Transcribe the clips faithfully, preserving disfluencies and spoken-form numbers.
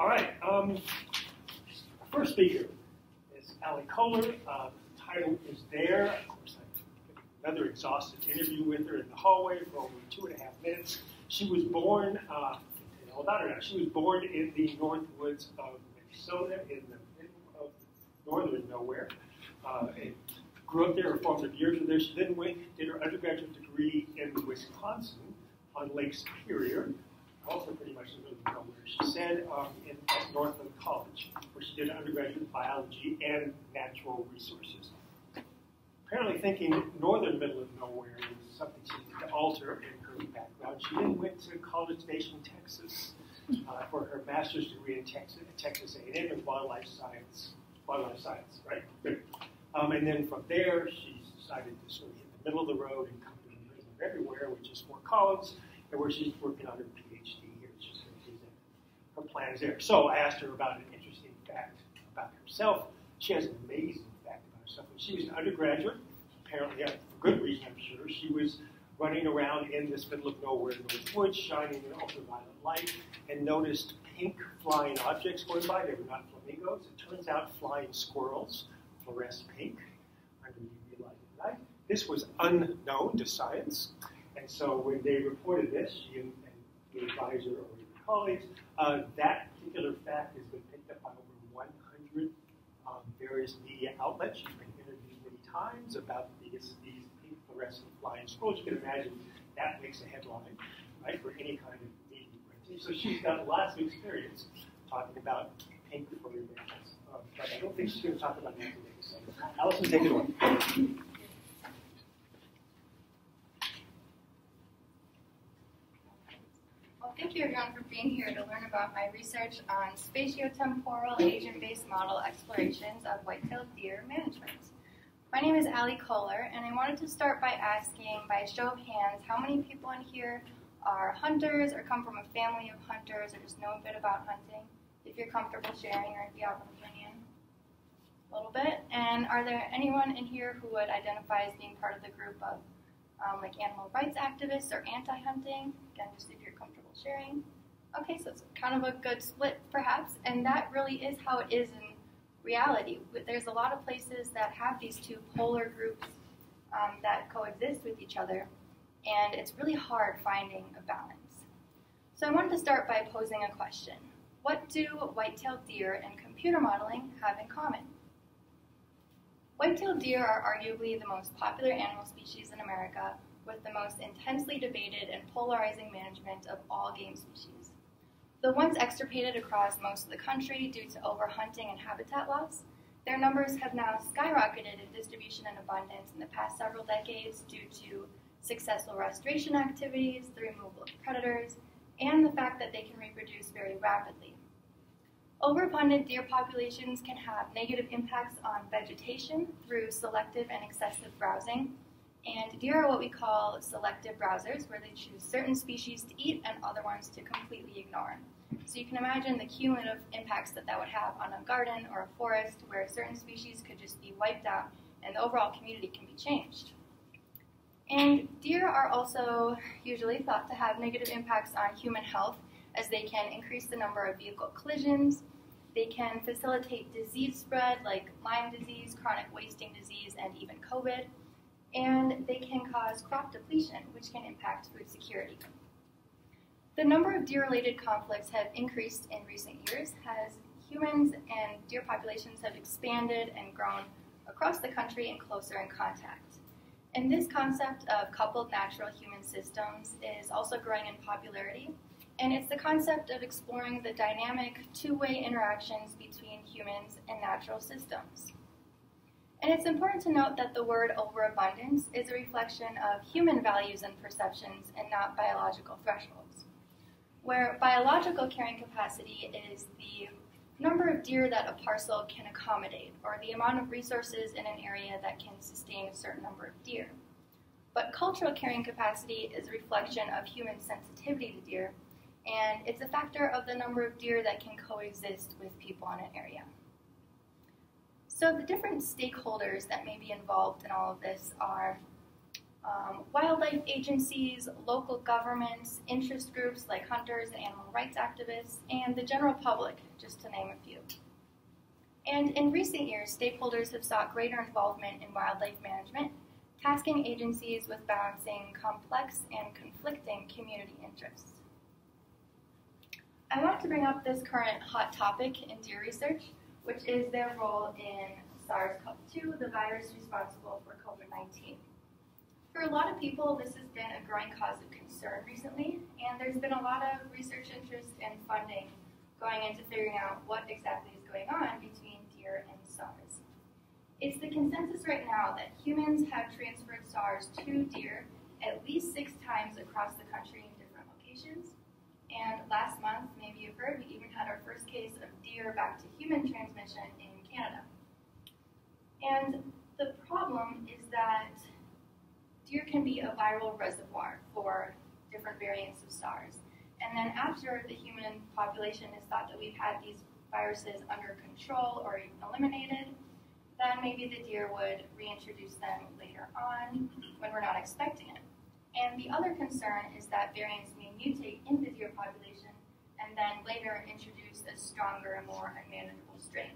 All right, um, first speaker is Allie Kohler. Uh, the title is there. Of course, I did another exhaustive interview with her in the hallway for over two and a half minutes. She was born, uh, well, not her now, she was born in the North Woods of Minnesota, in the middle of northern nowhere. Uh, and grew up there, her formative years were there. She then went, did her undergraduate degree in Wisconsin on Lake Superior. Also pretty much in the middle of nowhere, she said, um, in, at Northland College, where she did undergraduate biology and natural resources. Apparently thinking northern middle of nowhere was something she needed to alter in her background. She then went to College Station, Texas, uh, for her master's degree in Texas, Texas A and M in wildlife science, wildlife science, right? Um, and then from there, she decided to sort of hit the middle of the road and come to the middle of everywhere, which is Fort Collins, and where she's working on her PhD here. She's her plans there. So I asked her about an interesting fact about herself. She has an amazing fact about herself. When she was an undergraduate, apparently for good reason, I'm sure, she was running around in this middle of nowhere in those woods, shining in ultraviolet light, and noticed pink flying objects going by. They were not flamingos. It turns out flying squirrels fluoresce pink under U V light at night. This was unknown to science. And so when they reported this, she and, and the advisor or your colleagues, uh, that particular fact has been picked up by over one hundred um, various media outlets. You've been interviewed many times about these, these pink fluorescent flying squirrels. You can imagine that makes a headline, right, for any kind of media. So she's got lots of experience talking about pink fluorescents. Um, but I don't think she's going to talk about that today. So Allison, take it away. Thank you, everyone, for being here to learn about my research on spatiotemporal agent-based model explorations of white-tailed deer management. My name is Allie Kohler, and I wanted to start by asking, by a show of hands, how many people in here are hunters or come from a family of hunters or just know a bit about hunting? If you're comfortable sharing or if you have an opinion, a little bit. And are there anyone in here who would identify as being part of the group of Um, like animal rights activists or anti-hunting? Again, just if you're comfortable sharing. Okay, so it's kind of a good split, perhaps, and that really is how it is in reality. There's a lot of places that have these two polar groups um, that coexist with each other, and it's really hard finding a balance. So I wanted to start by posing a question. What do white-tailed deer and computer modeling have in common? White-tailed deer are arguably the most popular animal species in America, with the most intensely debated and polarizing management of all game species. Though once extirpated across most of the country due to overhunting and habitat loss, their numbers have now skyrocketed in distribution and abundance in the past several decades due to successful restoration activities, the removal of predators, and the fact that they can reproduce very rapidly. Overabundant deer populations can have negative impacts on vegetation through selective and excessive browsing, and deer are what we call selective browsers, where they choose certain species to eat and other ones to completely ignore. So you can imagine the cumulative impacts that that would have on a garden or a forest where certain species could just be wiped out and the overall community can be changed. And deer are also usually thought to have negative impacts on human health, as they can increase the number of vehicle collisions, they can facilitate disease spread like Lyme disease, chronic wasting disease, and even COVID, and they can cause crop depletion, which can impact food security. The number of deer-related conflicts have increased in recent years as humans and deer populations have expanded and grown across the country and closer in contact. And this concept of coupled natural human systems is also growing in popularity. And it's the concept of exploring the dynamic two-way interactions between humans and natural systems. And it's important to note that the word overabundance is a reflection of human values and perceptions and not biological thresholds. Where biological carrying capacity is the number of deer that a parcel can accommodate, or the amount of resources in an area that can sustain a certain number of deer. But cultural carrying capacity is a reflection of human sensitivity to deer, and it's a factor of the number of deer that can coexist with people in an area. So the different stakeholders that may be involved in all of this are um, wildlife agencies, local governments, interest groups like hunters and animal rights activists, and the general public, just to name a few. And in recent years, stakeholders have sought greater involvement in wildlife management, tasking agencies with balancing complex and conflicting community interests. I want to bring up this current hot topic in deer research, which is their role in SARS CoV two, the virus responsible for COVID nineteen. For a lot of people, this has been a growing cause of concern recently, and there's been a lot of research interest and funding going into figuring out what exactly is going on between deer and SARS. It's the consensus right now that humans have transferred SARS to deer at least six times across the country in different locations. And last month, maybe you've heard, we even had our first case of deer back to human transmission in Canada. And the problem is that deer can be a viral reservoir for different variants of SARS. And then after the human population has thought that we've had these viruses under control or eliminated, then maybe the deer would reintroduce them later on when we're not expecting it. And the other concern is that variants may mutate in the deer population and then later introduce a stronger and more unmanageable strain.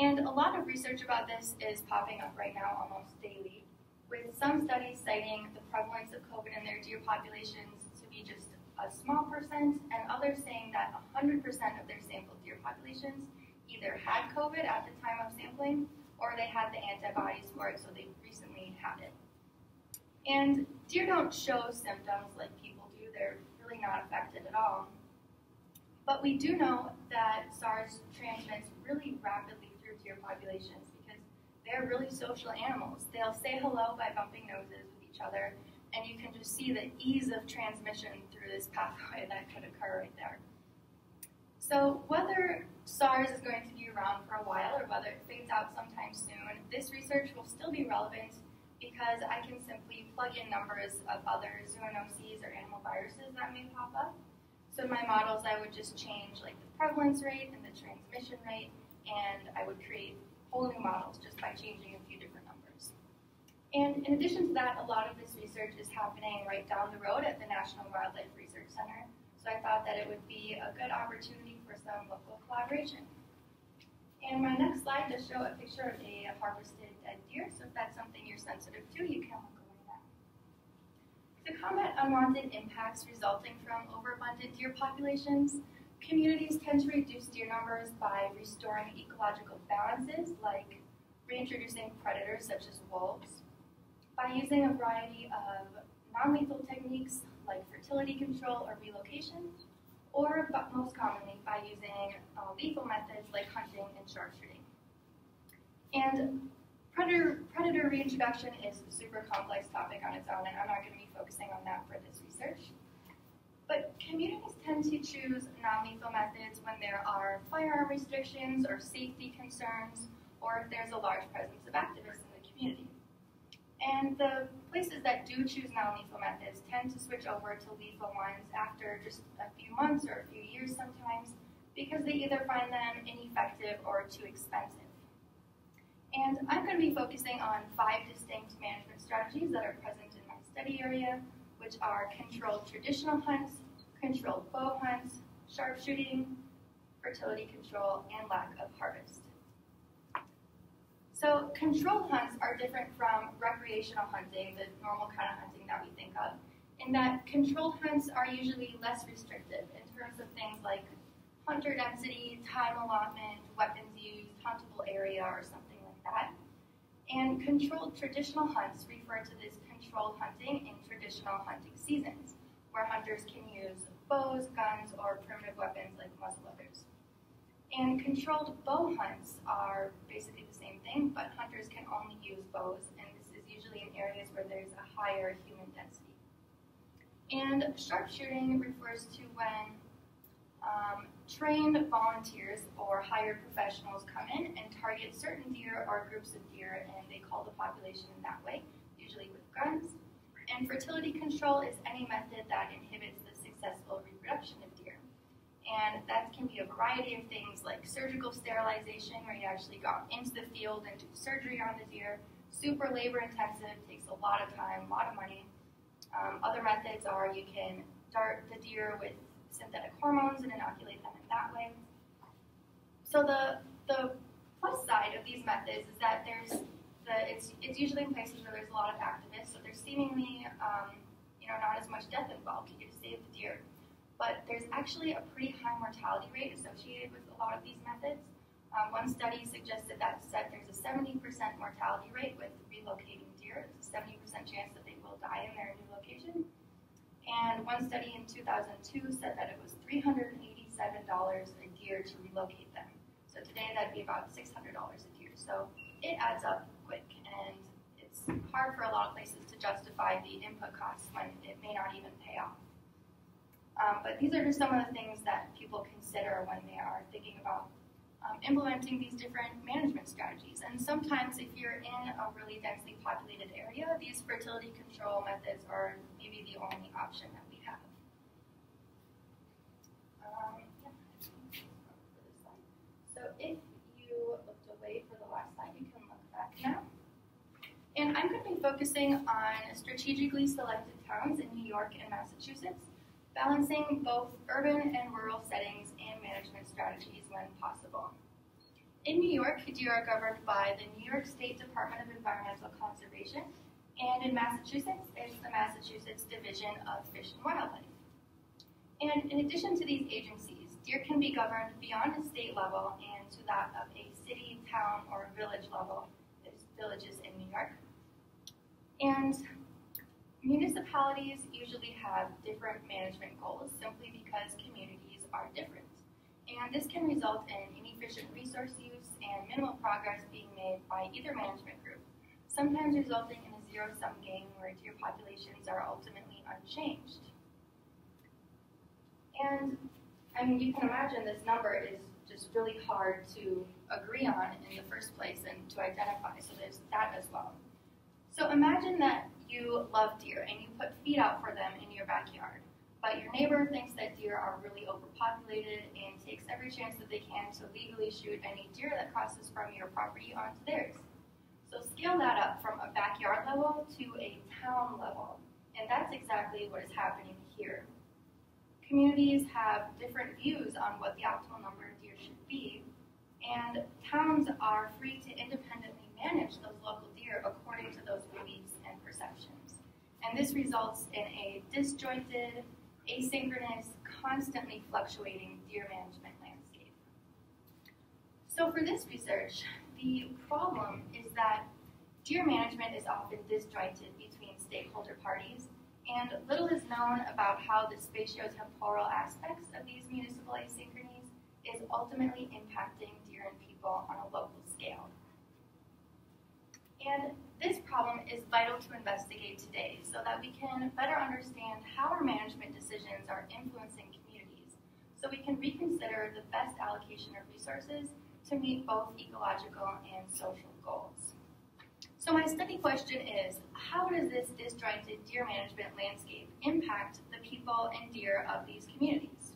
And a lot of research about this is popping up right now almost daily, with some studies citing the prevalence of COVID in their deer populations to be just a small percent, and others saying that one hundred percent of their sampled deer populations either had COVID at the time of sampling, or they had the antibodies for it, so they recently had it. And deer don't show symptoms like people do. They're really not affected at all. But we do know that SARS transmits really rapidly through deer populations because they're really social animals. They'll say hello by bumping noses with each other, and you can just see the ease of transmission through this pathway that could occur right there. So whether SARS is going to be around for a while or whether it fades out sometime soon, this research will still be relevant because I can simply plug in numbers of other zoonoses or animal viruses that may pop up. So in my models, I would just change like the prevalence rate and the transmission rate, and I would create whole new models just by changing a few different numbers. And in addition to that, a lot of this research is happening right down the road at the National Wildlife Research Center, so I thought that it would be a good opportunity for some local collaboration. And my next slide just shows a picture of a harvested dead deer, so if that's something you're sensitive to, you can look away at that. To combat unwanted impacts resulting from overabundant deer populations, communities tend to reduce deer numbers by restoring ecological balances, like reintroducing predators such as wolves, by using a variety of non-lethal techniques like fertility control or relocation, or but most commonly by using uh, lethal methods like hunting and sharpshooting. And predator, predator reintroduction is a super complex topic on its own, and I'm not going to be focusing on that for this research. But communities tend to choose non-lethal methods when there are firearm restrictions or safety concerns, or if there's a large presence of activists in the community. And the places that do choose non-lethal methods tend to switch over to lethal ones after just a few months or a few years sometimes, because they either find them ineffective or too expensive. And I'm going to be focusing on five distinct management strategies that are present in my study area, which are controlled traditional hunts, controlled bow hunts, sharpshooting, fertility control, and lack of harvest. So controlled hunts are different from recreational hunting, the normal kind of hunting that we think of, in that controlled hunts are usually less restrictive in terms of things like hunter density, time allotment, weapons used, huntable area, or something like that. And controlled traditional hunts refer to this controlled hunting in traditional hunting seasons, where hunters can use bows, guns, or primitive weapons like muzzleloaders. And controlled bow hunts are basically the same thing, but hunters can only use bows, and this is usually in areas where there's a higher human density. And sharpshooting refers to when um, trained volunteers or hired professionals come in and target certain deer or groups of deer, and they call the population in that way, usually with guns. And fertility control is any method that inhibits the successful reproduction of deer. And that can be a variety of things like surgical sterilization, where you actually go into the field and do surgery on the deer, super labor intensive, takes a lot of time, a lot of money. Um, other methods are you can dart the deer with synthetic hormones and inoculate them in that way. So the, the plus side of these methods is that there's the, it's, it's usually in places where there's a lot of activists, so there's seemingly um, you know, not as much death involved. You get to save the deer. But there's actually a pretty high mortality rate associated with a lot of these methods. Um, one study suggested that said there's a seventy percent mortality rate with relocating deer. There's a seventy percent chance that they will die in their new location. And one study in two thousand two said that it was three hundred eighty-seven dollars a deer to relocate them. So today that'd be about six hundred dollars a deer. So it adds up quick, and it's hard for a lot of places to justify the input costs when it may not even pay off. Um, but these are just some of the things that people consider when they are thinking about um, implementing these different management strategies. And sometimes if you're in a really densely populated area, these fertility control methods are maybe the only option that we have. Um, yeah. So if you looked away for the last slide, you can look back now. And I'm going to be focusing on strategically selected towns in New York and Massachusetts, balancing both urban and rural settings and management strategies when possible. In New York, deer are governed by the New York State Department of Environmental Conservation, and in Massachusetts, it's the Massachusetts Division of Fish and Wildlife. And in addition to these agencies, deer can be governed beyond a state level and to that of a city, town, or village level. There's villages in New York. And municipalities usually have different management goals simply because communities are different. And this can result in inefficient resource use and minimal progress being made by either management group, sometimes resulting in a zero-sum game where deer populations are ultimately unchanged. And I mean, you can imagine this number is just really hard to agree on in the first place and to identify, so there's that as well. So imagine that you love deer and you put feed out for them in your backyard, but your neighbor thinks that deer are really overpopulated and takes every chance that they can to legally shoot any deer that crosses from your property onto theirs. So scale that up from a backyard level to a town level, and that's exactly what is happening here. Communities have different views on what the optimal number of deer should be, and towns are free to independently manage those local deer according to those beliefs and perceptions. And this results in a disjointed, asynchronous, constantly fluctuating deer management landscape. So for this research, the problem is that deer management is often disjointed between stakeholder parties, and little is known about how the spatiotemporal aspects of these municipal asynchronies is ultimately impacting deer and people on a local scale. And this problem is vital to investigate today so that we can better understand how our management decisions are influencing communities, so we can reconsider the best allocation of resources to meet both ecological and social goals. So my study question is, how does this disjointed deer management landscape impact the people and deer of these communities?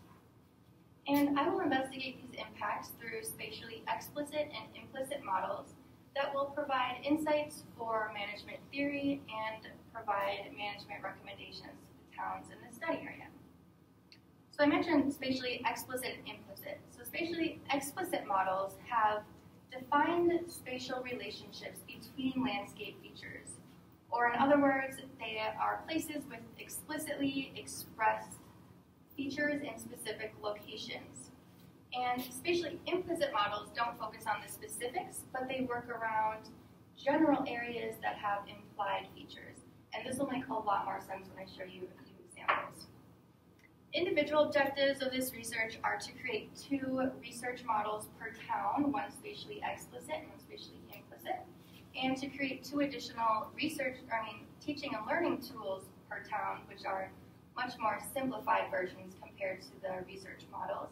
And I will investigate these impacts through spatially explicit and implicit models that will provide insights for management theory and provide management recommendations to the towns in the study area. So I mentioned spatially explicit and implicit. So spatially explicit models have defined spatial relationships between landscape features, or in other words, they are places with explicitly expressed features in specific locations. And spatially implicit models don't focus on the specifics, but they work around general areas that have implied features. And this will make a lot more sense when I show you a few examples. Individual objectives of this research are to create two research models per town, one spatially explicit and one spatially implicit, and to create two additional research, I mean, teaching and learning tools per town, which are much more simplified versions compared to the research models.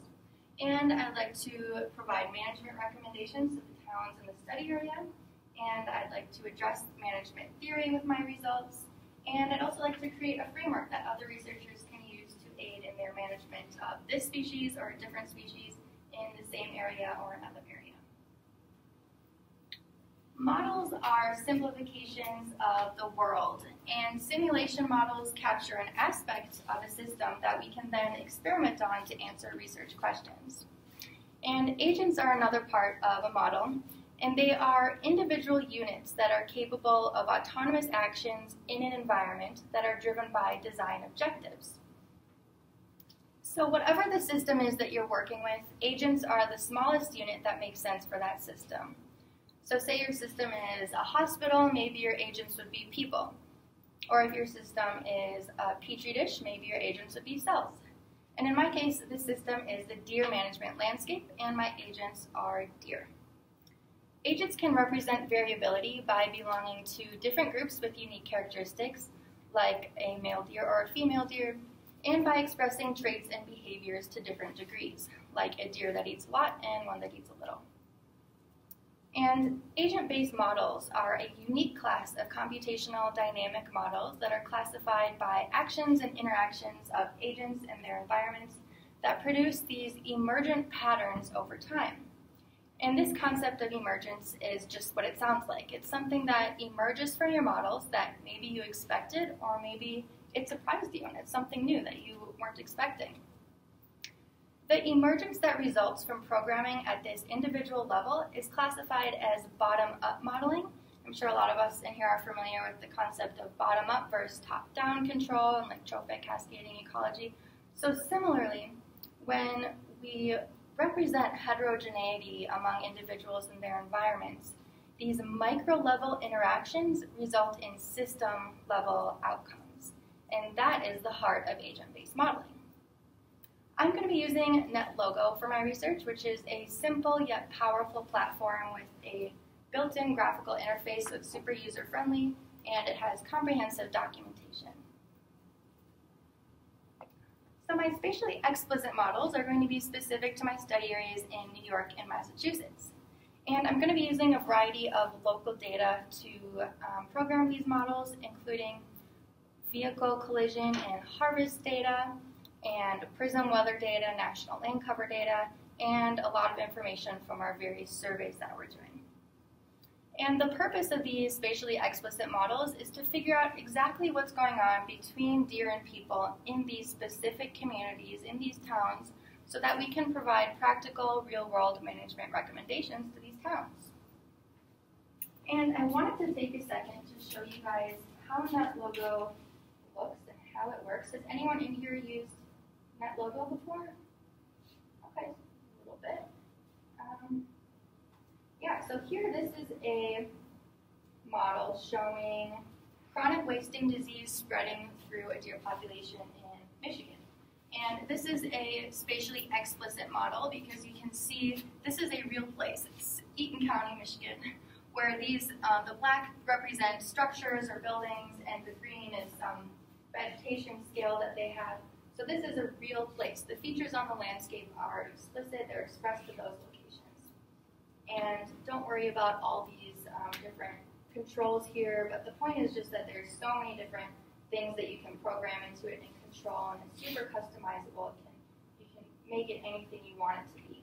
And I'd like to provide management recommendations to the towns in the study area, and I'd like to address management theory with my results, and I'd also like to create a framework that other researchers can use to aid in their management of this species or a different species in the same area or another area. Models are simplifications of the world, and simulation models capture an aspect of a system that we can then experiment on to answer research questions. And agents are another part of a model, and they are individual units that are capable of autonomous actions in an environment that are driven by design objectives. So whatever the system is that you're working with, agents are the smallest unit that makes sense for that system. So say your system is a hospital, maybe your agents would be people. Or if your system is a petri dish, maybe your agents would be cells. And in my case, the system is the deer management landscape, and my agents are deer. Agents can represent variability by belonging to different groups with unique characteristics, like a male deer or a female deer, and by expressing traits and behaviors to different degrees, like a deer that eats a lot and one that eats a little. And agent-based models are a unique class of computational dynamic models that are classified by actions and interactions of agents and their environments that produce these emergent patterns over time. And this concept of emergence is just what it sounds like. It's something that emerges from your models that maybe you expected, or maybe it surprised you and it's something new that you weren't expecting. The emergence that results from programming at this individual level is classified as bottom-up modeling. I'm sure a lot of us in here are familiar with the concept of bottom-up versus top-down control and like trophic cascading ecology. So similarly, when we represent heterogeneity among individuals and their environments, these micro-level interactions result in system-level outcomes. And that is the heart of agent-based modeling. I'm going to be using NetLogo for my research, which is a simple yet powerful platform with a built-in graphical interface, so it's super user-friendly, and it has comprehensive documentation. So my spatially explicit models are going to be specific to my study areas in New York and Massachusetts. And I'm going to be using a variety of local data to um, program these models, including vehicle collision and harvest data, and PRISM weather data, national land cover data, and a lot of information from our various surveys that we're doing. And the purpose of these spatially explicit models is to figure out exactly what's going on between deer and people in these specific communities, in these towns, so that we can provide practical, real-world management recommendations to these towns. And I wanted to take a second to show you guys how NetLogo looks and how it works. Has anyone in here used NetLogo before? Okay, a little bit. Um, yeah, so here this is a model showing chronic wasting disease spreading through a deer population in Michigan. And this is a spatially explicit model because you can see this is a real place. It's Eaton County, Michigan, where these uh, the black represent structures or buildings, and the green is some vegetation scale that they have. So this is a real place. The features on the landscape are explicit, they're expressed to those locations. And don't worry about all these um, different controls here, but the point is just that there's so many different things that you can program into it and control, and it's super customizable. It can, you can make it anything you want it to be.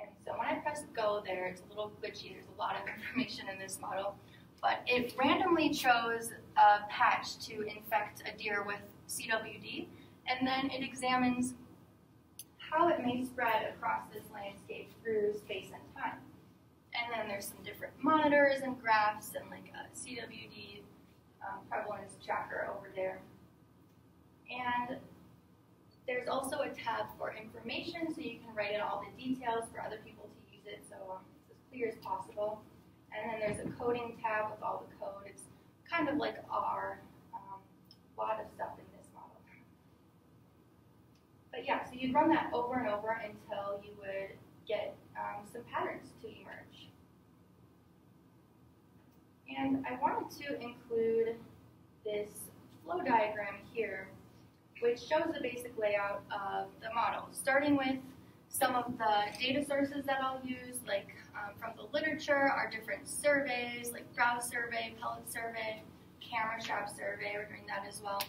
And so when I press go there, it's a little glitchy. There's a lot of information in this model, but it randomly chose a patch to infect a deer with C W D. And then it examines how it may spread across this landscape through space and time. And then there's some different monitors and graphs and like a C W D um, prevalence tracker over there. And there's also a tab for information, so you can write in all the details for other people to use it, so um, it's as clear as possible. And then there's a coding tab with all the code. It's kind of like R, um, a lot of stuff in there. But yeah, so you'd run that over and over until you would get um, some patterns to emerge. And I wanted to include this flow diagram here, which shows the basic layout of the model, starting with some of the data sources that I'll use, like um, from the literature, our different surveys, like browse survey, pellet survey, camera trap survey, we're doing that as well,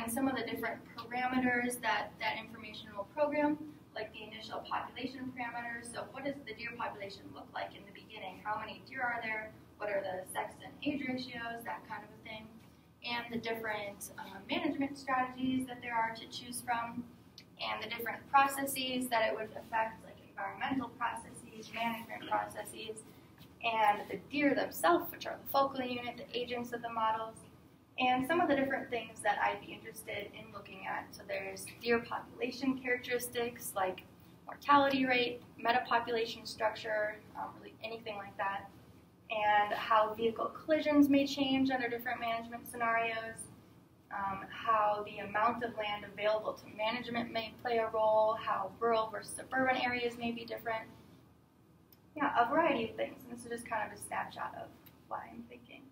and some of the different parameters that that information will program, like the initial population parameters. So what does the deer population look like in the beginning? How many deer are there? what are the sex and age ratios, that kind of a thing, and the different uh, management strategies that there are to choose from, and the different processes that it would affect, like environmental processes, management processes, and the deer themselves, which are the focal unit, the agents of the models, and some of the different things that I'd be interested in looking at. So there's deer population characteristics, like mortality rate, metapopulation structure, um, really anything like that, and how vehicle collisions may change under different management scenarios, um, how the amount of land available to management may play a role, how rural versus suburban areas may be different. Yeah, a variety of things, and this is just kind of a snapshot of what I'm thinking.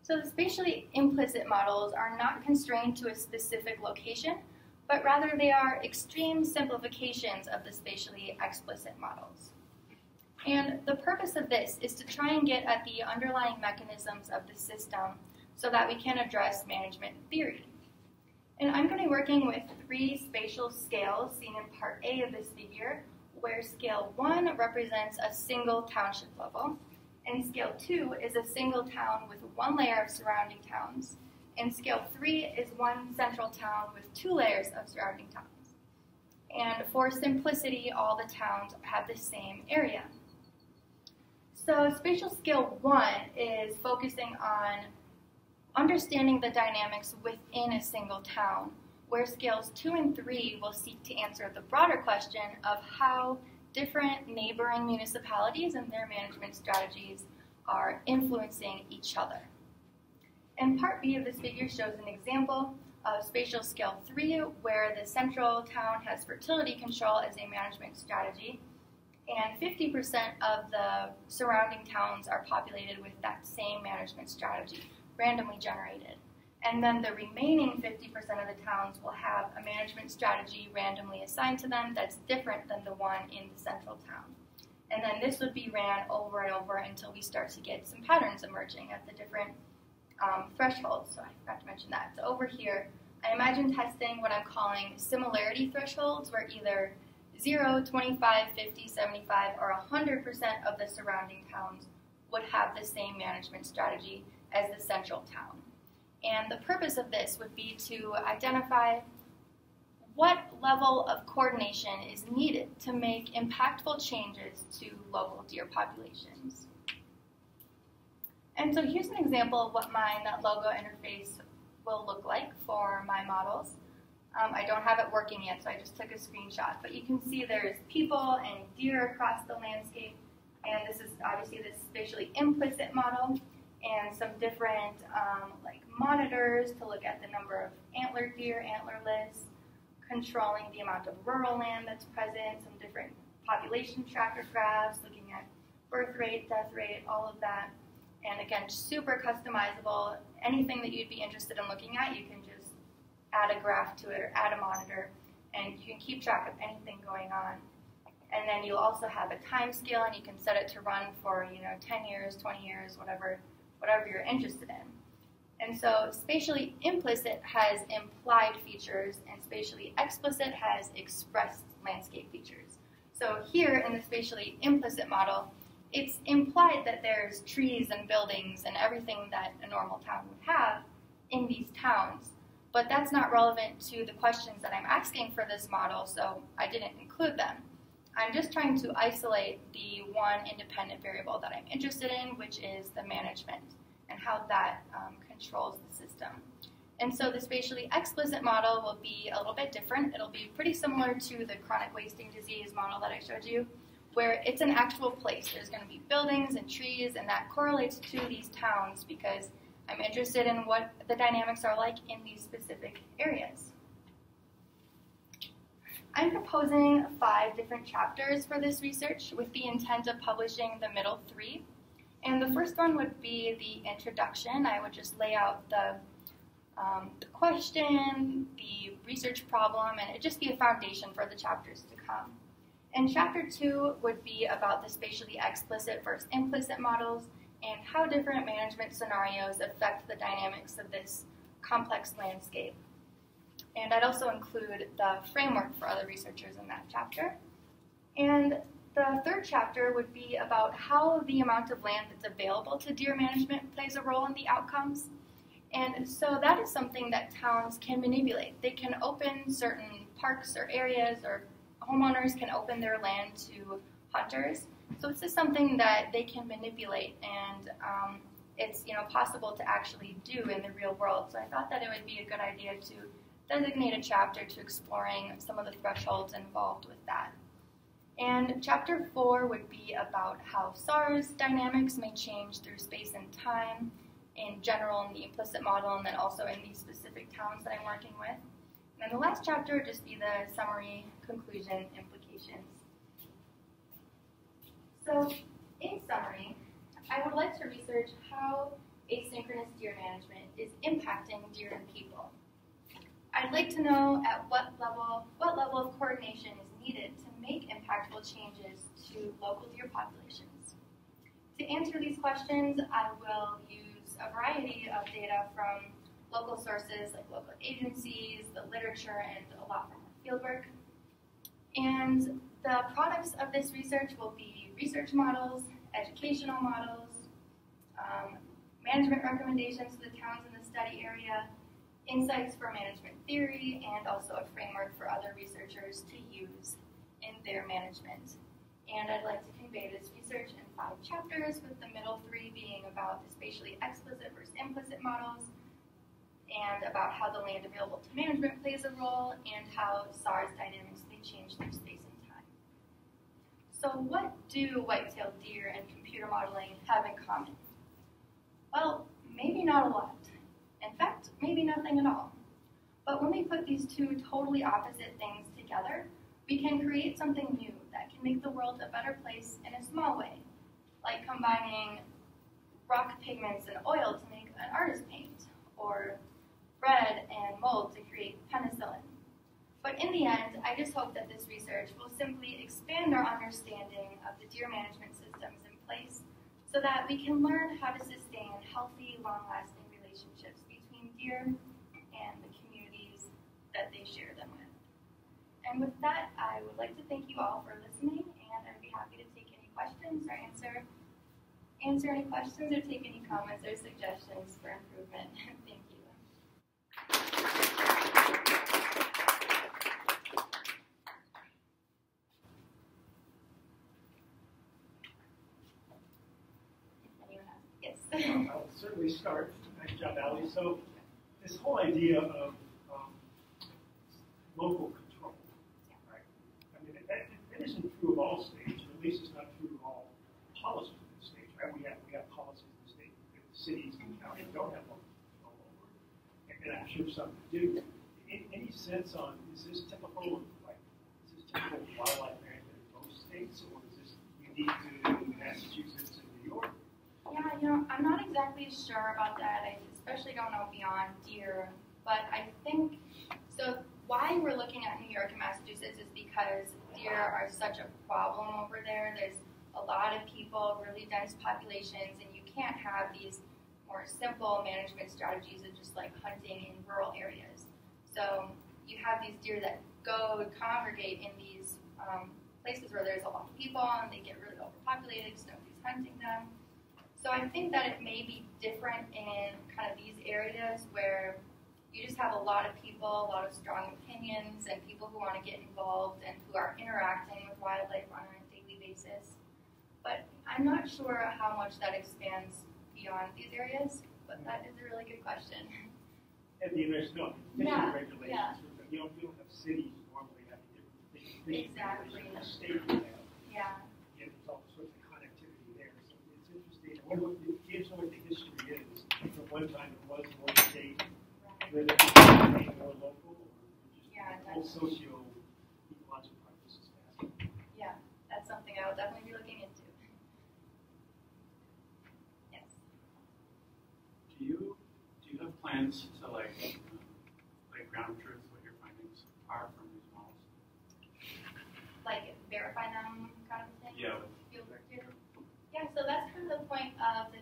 So the spatially implicit models are not constrained to a specific location, but rather they are extreme simplifications of the spatially explicit models. And the purpose of this is to try and get at the underlying mechanisms of the system so that we can address management theory. And I'm going to be working with three spatial scales seen in part A of this figure, where scale one represents a single township level, and scale two is a single town with one layer of surrounding towns, and scale three is one central town with two layers of surrounding towns. And for simplicity, all the towns have the same area. So spatial scale one is focusing on understanding the dynamics within a single town, where scales two and three will seek to answer the broader question of how different neighboring municipalities and their management strategies are influencing each other. And part B of this figure shows an example of spatial scale three, where the central town has fertility control as a management strategy, and fifty percent of the surrounding towns are populated with that same management strategy, randomly generated. And then the remaining fifty percent of the towns will have a management strategy randomly assigned to them that's different than the one in the central town. And then this would be ran over and over until we start to get some patterns emerging at the different um, thresholds. So I forgot to mention that. So over here, I imagine testing what I'm calling similarity thresholds, where either zero, twenty-five, fifty, seventy-five, or one hundred percent of the surrounding towns would have the same management strategy as the central town. And the purpose of this would be to identify what level of coordination is needed to make impactful changes to local deer populations. And so here's an example of what my NetLogo interface will look like for my models. Um, I don't have it working yet, so I just took a screenshot. But you can see there's people and deer across the landscape. And this is obviously this spatially implicit model, and some different um, like monitors to look at the number of antler deer, antlerless, controlling the amount of rural land that's present, some different population tracker graphs, looking at birth rate, death rate, all of that. And again, super customizable. Anything that you'd be interested in looking at, you can just add a graph to it or add a monitor, and you can keep track of anything going on. And then you'll also have a time scale, and you can set it to run for, you know, ten years, twenty years, whatever. whatever you're interested in. And so spatially implicit has implied features, and spatially explicit has expressed landscape features. So here in the spatially implicit model, it's implied that there's trees and buildings and everything that a normal town would have in these towns, but that's not relevant to the questions that I'm asking for this model, so I didn't include them. I'm just trying to isolate the one independent variable that I'm interested in, which is the management and how that um, controls the system. And so the spatially explicit model will be a little bit different. It'll be pretty similar to the chronic wasting disease model that I showed you, where it's an actual place. There's going to be buildings and trees, and that correlates to these towns because I'm interested in what the dynamics are like in these specific areas. I'm proposing five different chapters for this research with the intent of publishing the middle three. And the first one would be the introduction. I would just lay out the, um, the question, the research problem, and it'd just be a foundation for the chapters to come. And chapter two would be about the spatially explicit versus implicit models and how different management scenarios affect the dynamics of this complex landscape. And I'd also include the framework for other researchers in that chapter. And The third chapter would be about how the amount of land that's available to deer management plays a role in the outcomes. And so that is something that towns can manipulate. They can open certain parks or areas, or homeowners can open their land to hunters. So this is something that they can manipulate, and um, it's you know possible to actually do in the real world. So I thought that it would be a good idea to designate a chapter to exploring some of the thresholds involved with that. And chapter four would be about how SARS dynamics may change through space and time, in general in the implicit model, and then also in these specific towns that I'm working with. And then the last chapter would just be the summary, conclusion, implications. So in summary, I would like to research how asynchronous deer management is impacting deer and people. I'd like to know at what level, what level of coordination is needed to make impactful changes to local deer populations. To answer these questions, I will use a variety of data from local sources like local agencies, the literature, and a lot from fieldwork. And the products of this research will be research models, educational models, um, management recommendations to the towns in the study area, insights for management theory, and also a framework for other researchers to use in their management. And I'd like to convey this research in five chapters, with the middle three being about the spatially explicit versus implicit models, and about how the land available to management plays a role, and how SARS dynamics may change through space and time. So what do white-tailed deer and computer modeling have in common? Well, maybe not a lot. In fact, maybe nothing at all. But when we put these two totally opposite things together, we can create something new that can make the world a better place in a small way, like combining rock pigments and oil to make an artist paint, or bread and mold to create penicillin. But in the end, I just hope that this research will simply expand our understanding of the deer management systems in place so that we can learn how to sustain healthy, long-lasting relationships between deer and the communities that they share them with. And with that, I would like to thank you all for listening, and I'd be happy to take any questions or answer answer any questions or take any comments or suggestions for improvement. Thank you. Anyone else? Yes. I'll, I'll certainly start. Nice job, Allie. So this whole idea of um, local control, right? I mean, that, that isn't true of all states, or at least it's not true of all policies in the states, right? We have, we have policies in the state that the cities and counties don't have local control over, and, and I'm sure some do. In, any sense on, is this typical of, like, is this typical of wildlife management in most states, or is this unique to Massachusetts and New York? Yeah, you know, I'm not exactly sure about that. I especially don't know beyond deer, but I think, so why we're looking at New York and Massachusetts is because deer are such a problem over there. There's a lot of people, really dense populations, and you can't have these more simple management strategies of just like hunting in rural areas. So you have these deer that go congregate in these um, places where there's a lot of people, and they get really overpopulated, so nobody's hunting them. So I think that it may be different in kind of these areas where you just have a lot of people, a lot of strong opinions, and people who want to get involved and who are interacting with wildlife on a daily basis. But I'm not sure how much that expands beyond these areas, but that is a really good question. And the there's no fishing yeah, regulations. Yeah. You, don't, you don't have cities normally having different fishing regulations. Exactly. The state would have. Yeah. Yeah, there's all sorts of connectivity there. So it's interesting. What, what, it gives you what the history is. From one time it was more state, then it became more local, or just yeah, whole socio-ecological practices. Yeah, that's something I would definitely be looking into. Yes. Do you do you have plans to like like ground truth what your findings are from these models? Like verify them kind of thing? Yeah. Fieldwork too? Yeah, so that's kind of the point of the,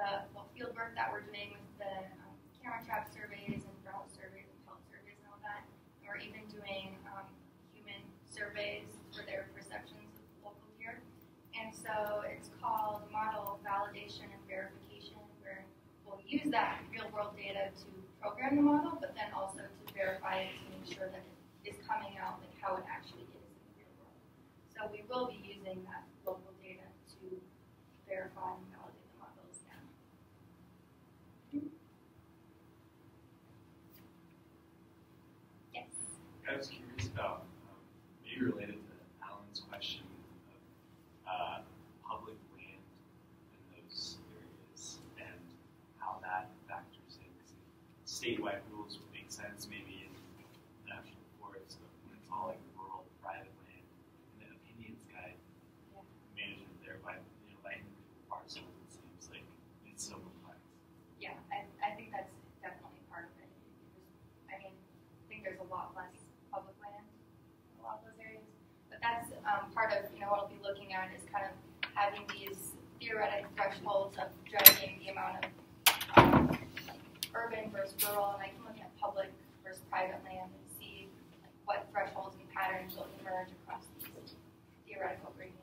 the well, fieldwork that we're doing with the um, camera trap surveys and growl surveys and pelt surveys and all that. And we're even doing um, human surveys for their perceptions of local deer. so it's called model validation and verification, where we'll use that real-world data to program the model, but then also to verify it to make sure that it is coming out like how it actually is in the real world. So we will be using that local data to verify and validate the models now. Yes? I was curious about, um, maybe related to Alan's question, Uh, public land in those areas and how that factors in. Statewide rules would make sense maybe in national forests, but when it's all like rural, private land, and then opinions guide yeah. management there by, you know, by individual parcels, it seems like it's so complex. Yeah, I, I think that's definitely part of it. Just, I mean, I think there's a lot less public land in a lot of those areas, but that's um, part of, you know, what I'll be looking at is kind of having these theoretic thresholds of judging the amount of um, like urban versus rural, and I can look at public versus private land and see like, what thresholds and patterns will emerge across these theoretical gradients.